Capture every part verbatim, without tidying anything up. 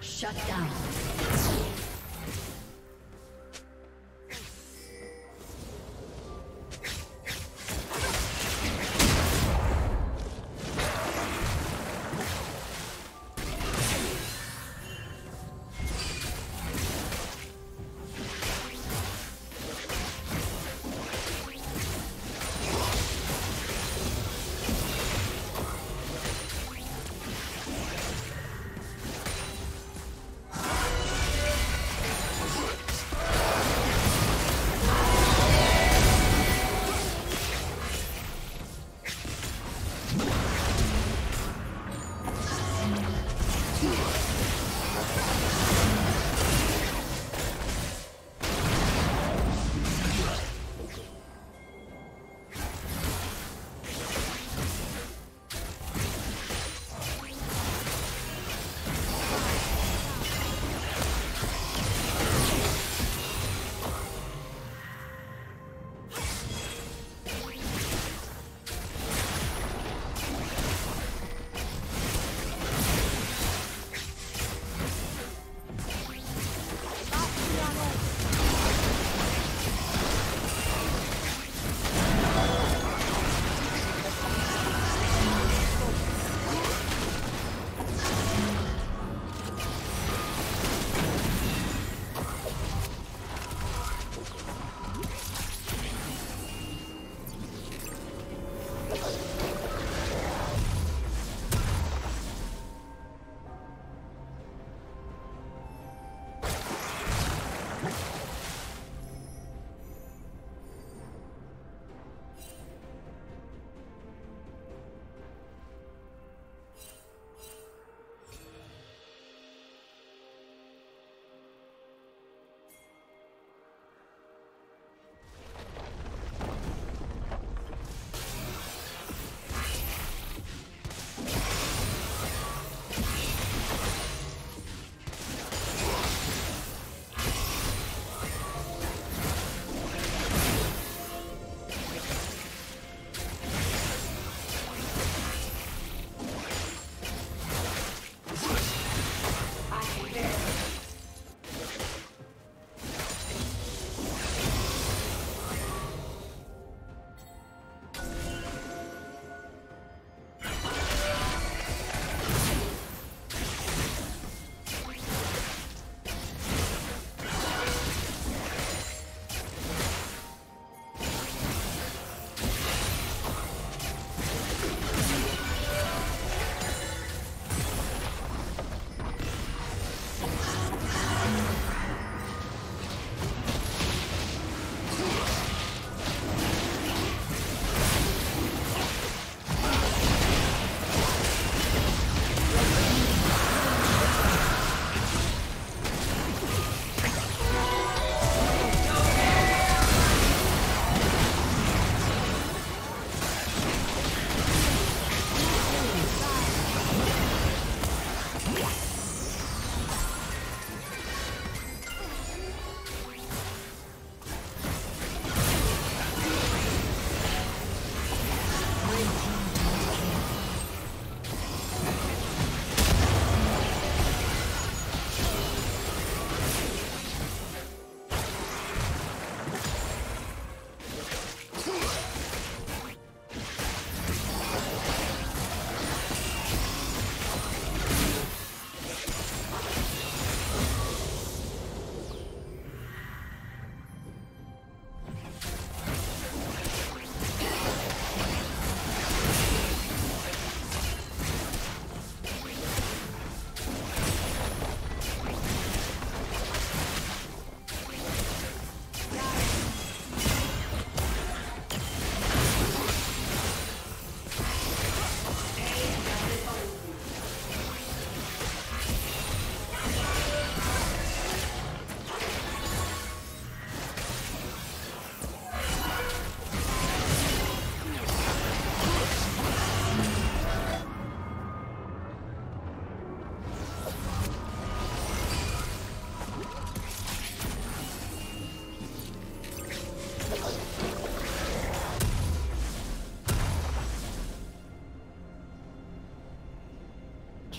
Shut down. Ah!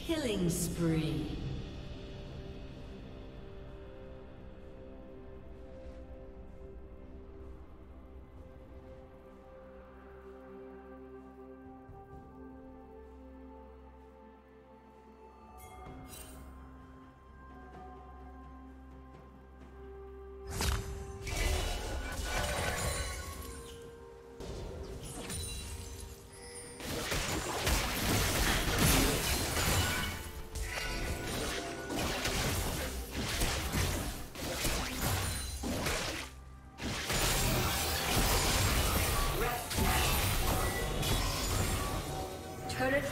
Killing spree. Turret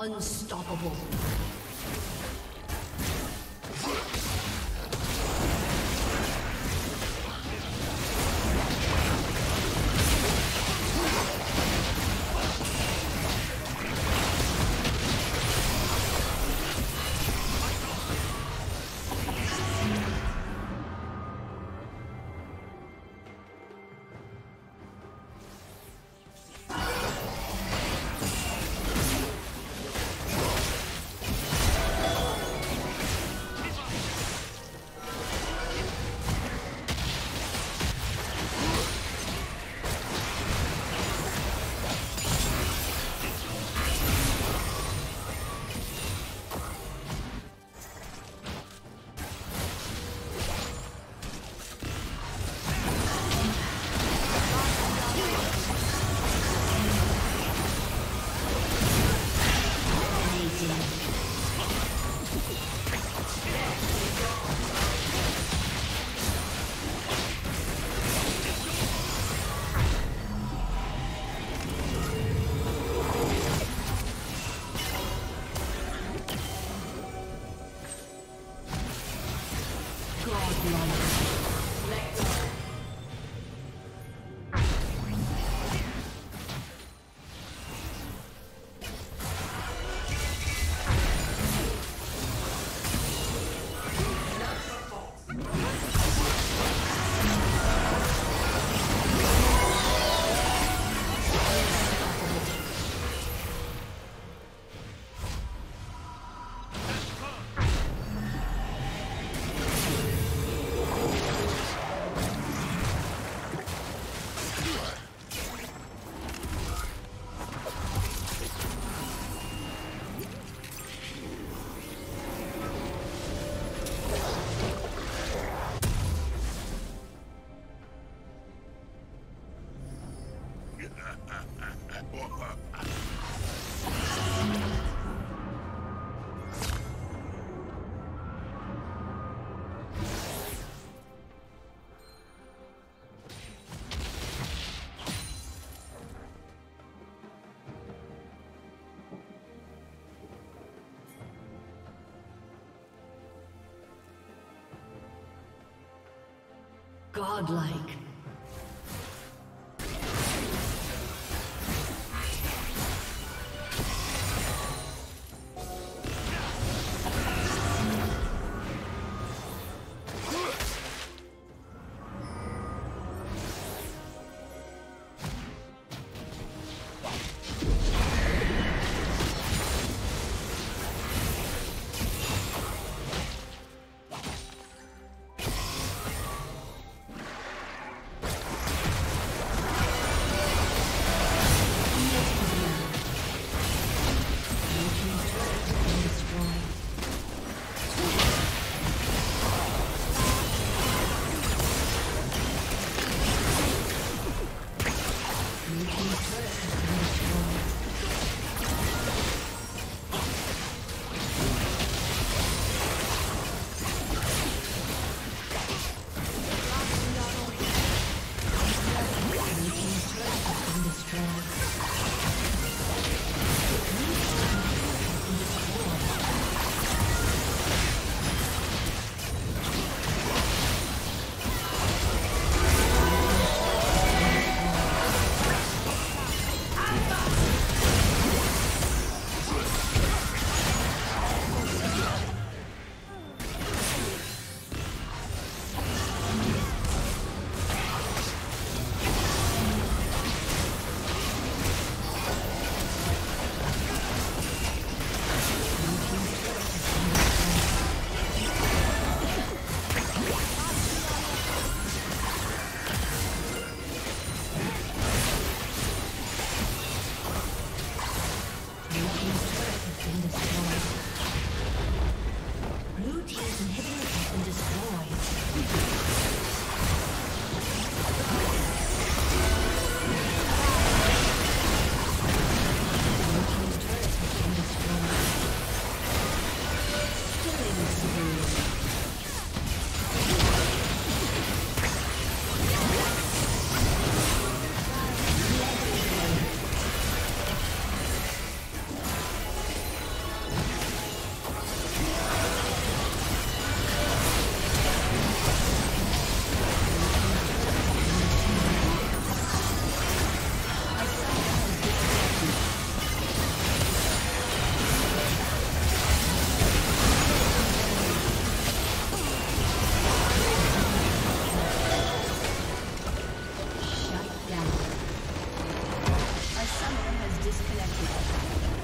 Unstoppable. Godlike. Disconnected.